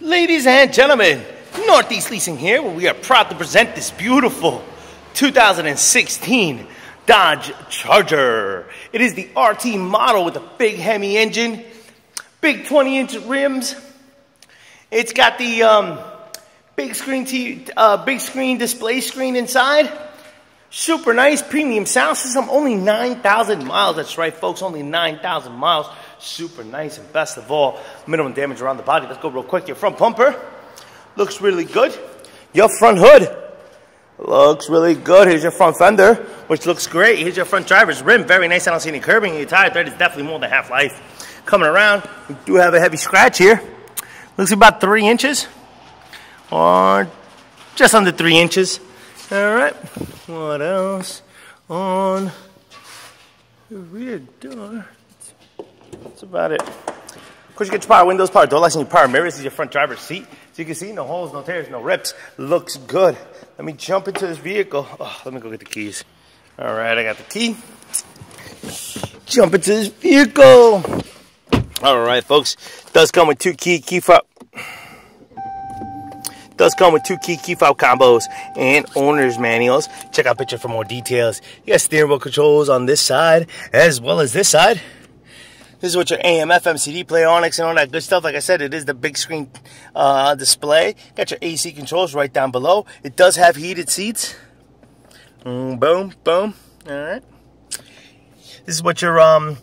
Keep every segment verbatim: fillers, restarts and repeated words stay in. Ladies and gentlemen, Northeast Leasing here, where we are proud to present this beautiful two thousand sixteen Dodge Charger. It is the R T model with a big Hemi engine, big twenty inch rims. It's got the um, big screen t uh, big screen display screen inside. Super nice premium sound system, only nine thousand miles. That's right, folks, only nine thousand miles. Super nice, and best of all, minimum damage around the body. Let's go real quick. Your front bumper looks really good. Your front hood looks really good. Here's your front fender, which looks great. Here's your front driver's rim, very nice. I don't see any curbing. Your tire thread is definitely more than half life. Coming around, we do have a heavy scratch here. Looks about three inches, or just under three inches. All right, what else on the rear door? That's about it. Of course, you get your power windows, power door locks, and your power mirrors. This is your front driver's seat. So you can see no holes, no tears, no rips. Looks good. Let me jump into this vehicle. Oh, let me go get the keys. All right, I got the key. Jump into this vehicle. All right, folks. It does come with two key key fob. Does come with two key key fob combos and owner's manuals. Check out picture for more details. You got steering wheel controls on this side as well as this side. This is what your A M, F M, C D, Play Onyx, and all that good stuff. Like I said, it is the big screen uh, display. Got your A C controls right down below. It does have heated seats. Mm, boom, boom. All right. This is what your um,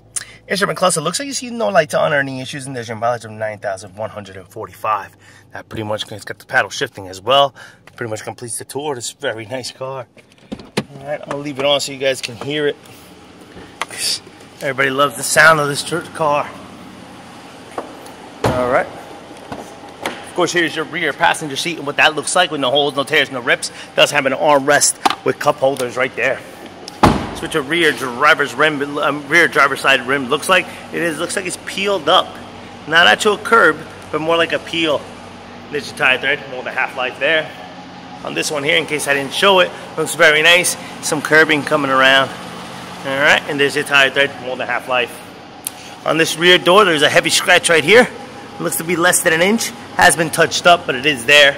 instrument cluster looks like. You see no lights on or any issues, and there's your mileage of nine thousand one hundred forty-five. That pretty much, it's got the paddle shifting as well. Pretty much completes the tour. This very nice car. All right, I'm gonna leave it on so you guys can hear it. Everybody loves the sound of this church car. All right. Of course, here's your rear passenger seat and what that looks like with no holes, no tears, no rips. It does have an armrest with cup holders right there. That's what your rear driver's rim, um, rear driver's side rim looks like. It is looks like it's peeled up, not actual curb, but more like a peel. There's your tie thread, more than half life there. On this one here, in case I didn't show it, looks very nice. Some curbing coming around. All right, and there's your tire thread, more than half life. On this rear door, there's a heavy scratch right here. It looks to be less than an inch. Has been touched up, but it is there.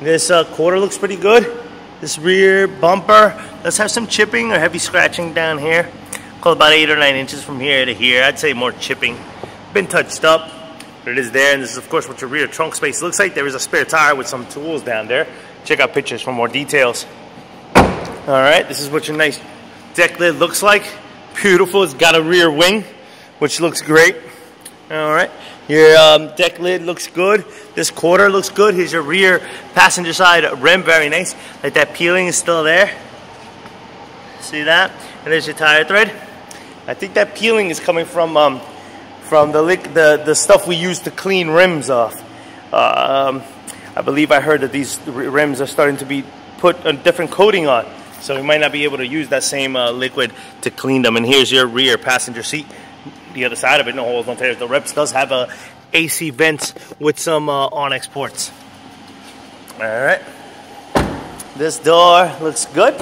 This uh, quarter looks pretty good. This rear bumper does have some chipping or heavy scratching down here. Call about eight or nine inches from here to here. I'd say more chipping. Been touched up, but it is there. And this is, of course, what your rear trunk space looks like. There is a spare tire with some tools down there. Check out pictures for more details. All right, this is what your nice deck lid looks like. Beautiful. It's got a rear wing, which looks great. All right, your um, deck lid looks good. This quarter looks good. Here's your rear passenger side rim, very nice. Like that peeling is still there. See that? And there's your tire thread. I think that peeling is coming from um, from the lick, the the stuff we use to clean rims off. Uh, um, I believe I heard that these rims are starting to be put a different coating on. So we might not be able to use that same uh, liquid to clean them. And here's your rear passenger seat. The other side of it, no holes, no tears, no rips. Does have a A C vents with some uh, Onyx ports. All right. This door looks good.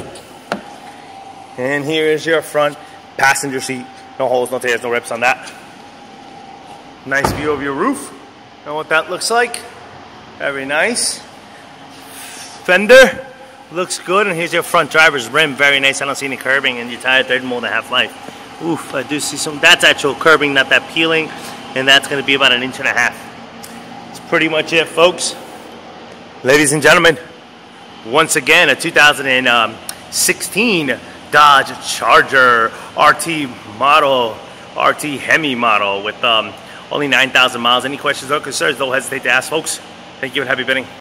And here is your front passenger seat. No holes, no tears, no rips on that. Nice view of your roof. Know what that looks like? Very nice. Fender looks good, and here's your front driver's rim, very nice. I don't see any curbing, and your tire third more than half life. Oof, I do see some. That's actual curbing, not that peeling, and that's going to be about an inch and a half. That's pretty much it, folks. Ladies and gentlemen, once again, a two thousand sixteen Dodge Charger R T model, R T Hemi model with um, only nine thousand miles. Any questions or concerns, don't hesitate to ask, folks. Thank you and happy bidding.